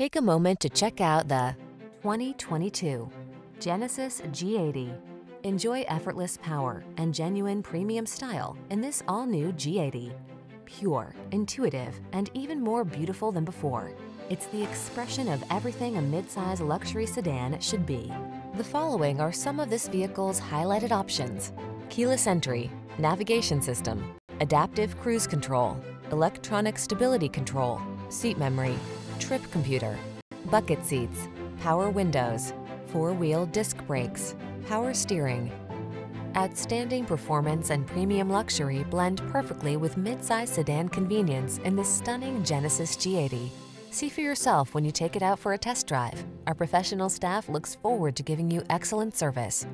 Take a moment to check out the 2022 Genesis G80. Enjoy effortless power and genuine premium style in this all-new G80. Pure, intuitive, and even more beautiful than before. It's the expression of everything a midsize luxury sedan should be. The following are some of this vehicle's highlighted options: keyless entry, navigation system, adaptive cruise control, electronic stability control, seat memory, trip computer, bucket seats, power windows, four-wheel disc brakes, power steering. Outstanding performance and premium luxury blend perfectly with midsize sedan convenience in this stunning Genesis G80. See for yourself when you take it out for a test drive. Our professional staff looks forward to giving you excellent service.